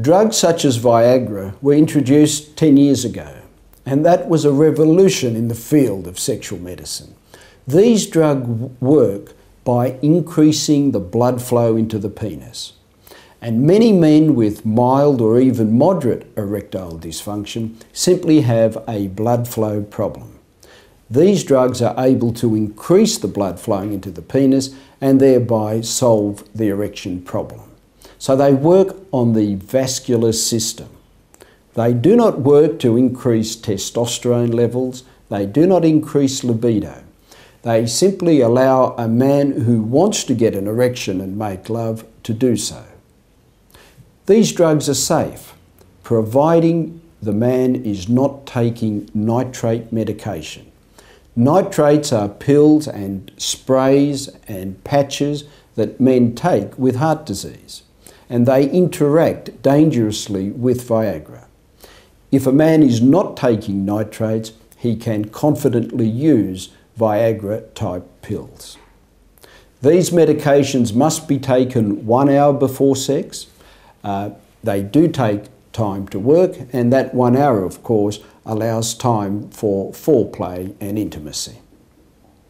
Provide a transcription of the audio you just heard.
Drugs such as Viagra were introduced 10 years ago, and that was a revolution in the field of sexual medicine. These drugs work by increasing the blood flow into the penis, and many men with mild or even moderate erectile dysfunction simply have a blood flow problem. These drugs are able to increase the blood flowing into the penis and thereby solve the erection problem. So they work on the vascular system. They do not work to increase testosterone levels. They do not increase libido. They simply allow a man who wants to get an erection and make love to do so. These drugs are safe, providing the man is not taking nitrate medication. Nitrates are pills and sprays and patches that men take with heart disease, and they interact dangerously with Viagra. If a man is not taking nitrates, he can confidently use Viagra-type pills. These medications must be taken 1 hour before sex. They do take time to work, and that 1 hour, of course, allows time for foreplay and intimacy.